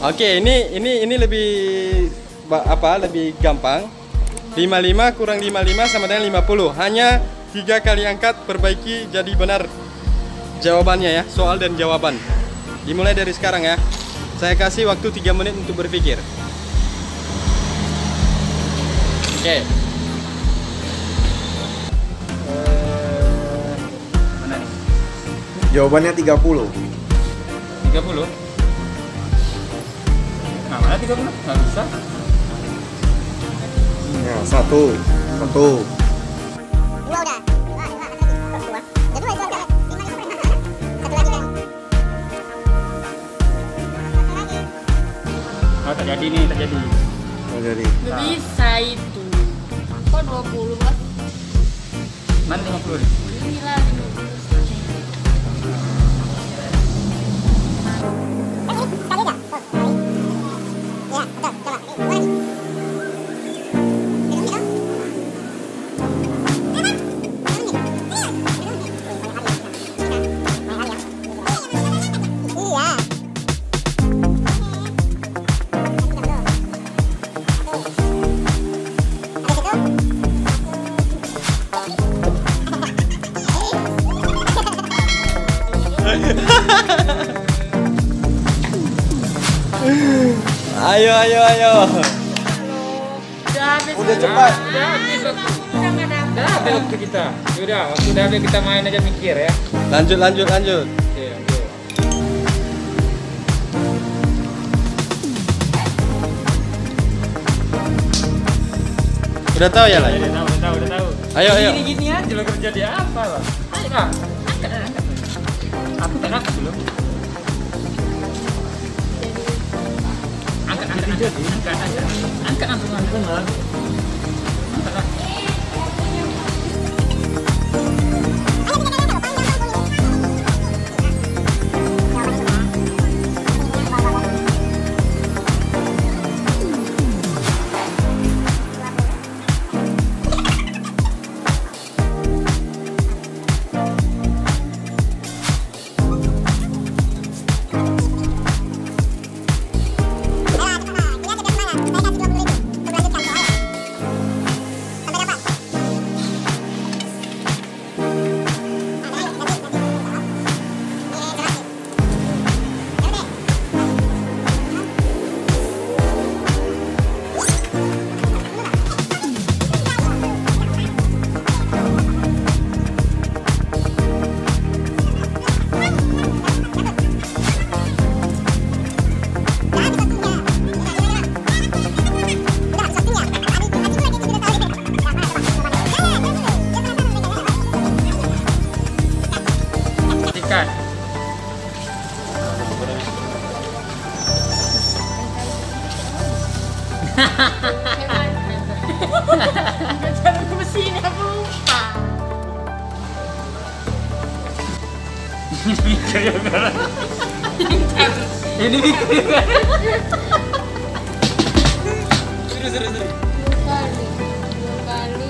Oke, ini lebih apa? Lebih gampang. 55 kurang 55 sama dengan 50. Hanya 3 kali angkat, perbaiki jadi benar jawabannya ya, soal dan jawaban. Dimulai dari sekarang ya. Saya kasih waktu 3 menit untuk berpikir. Oke. Mana nih? Jawabannya 30. 30? Nah, mana 30? Nggak bisa. Ya, 1. Dua udah. Oh, terjadi. Nggak bisa itu. Kok 20, Bang? Mana 50 nih? Gila, 50. Tadi nggak? Ayo. Udah cepat. Udah habis waktu kita. Yaudah, waktu udah habis kita main aja mikir ya. Lanjut. Oke, lanjut. Udah tahu ya lah. Udah tahu. Ayo. Gini aja lo kerja di apa lah. Ayo lah. Angkat. Aku tak angkat dulu. Angkat langsung.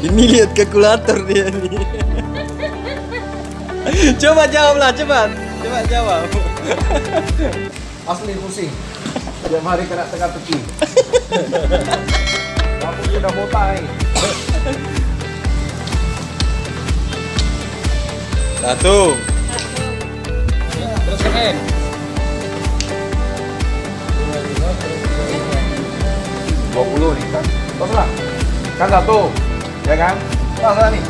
Ini lihat kalkulator dia nih. Coba jawab. Asli pusing. Tiap hari kena teka-teki. Aku sudah botai. Terus keren. Dua 20 nih kan. Teruslah. Kan 1. Ya kan? Salah nih.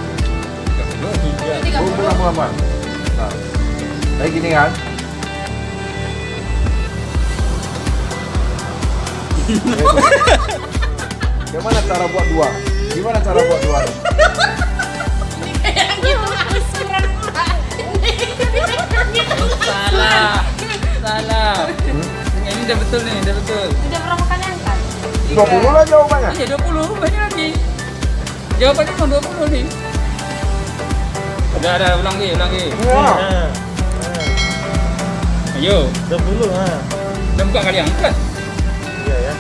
3. Bulan. Nah. Kayak gini kan? Gimana cara buat dua? Ini kayak ngikutin Salah. Ini udah betul. Udah berapa kali angkat? 20 lah jawabannya. Iya, 20. Banyak lagi. Jawabannya cuma 20 nih. Udah, ulangi. Wah. Ayo, 20 lah. Udah buka kali angkat. Iya ya.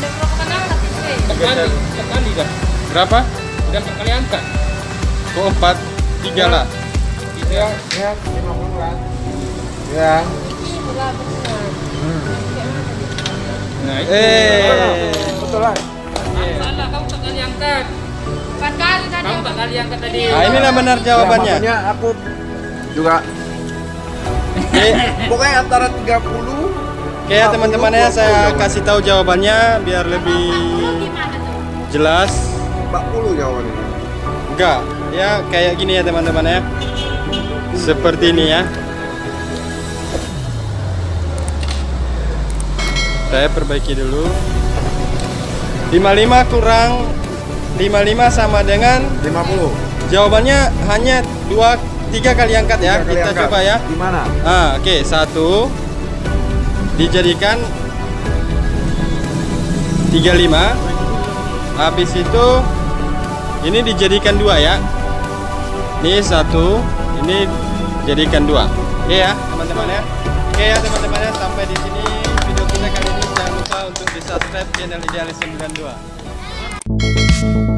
Udah berapa kali angkat sih? Sekali dah. Berapa? Udah 4 kali angkat. Kok 4? 3 lah. Ya, 50 lah. Ya. Ini bola besar. Betulan. Salah, kamu tak kali angkat. 4 kali tadi. Kamu tak kali angkat tadi. Nah, inilah benar jawabannya. Ya, aku juga. Pokoknya antara 30. Oke, teman-temannya saya kasih tahu jawabannya biar lebih jelas. 40 jawabannya. Enggak, ya kayak gini ya teman-teman ya. Seperti ini ya. Saya perbaiki dulu. 55 kurang 55 sama dengan 50. Jawabannya hanya 3 kali angkat ya. Kita coba ya. Gimana? Ah, oke, 1 dijadikan 35, habis itu ini dijadikan 2 ya, ini 1, ini jadikan 2. Oke ya teman-teman ya. Oke ya teman-teman ya, sampai di sini video kita kali ini. Jangan lupa untuk di subscribe channel Idealis92.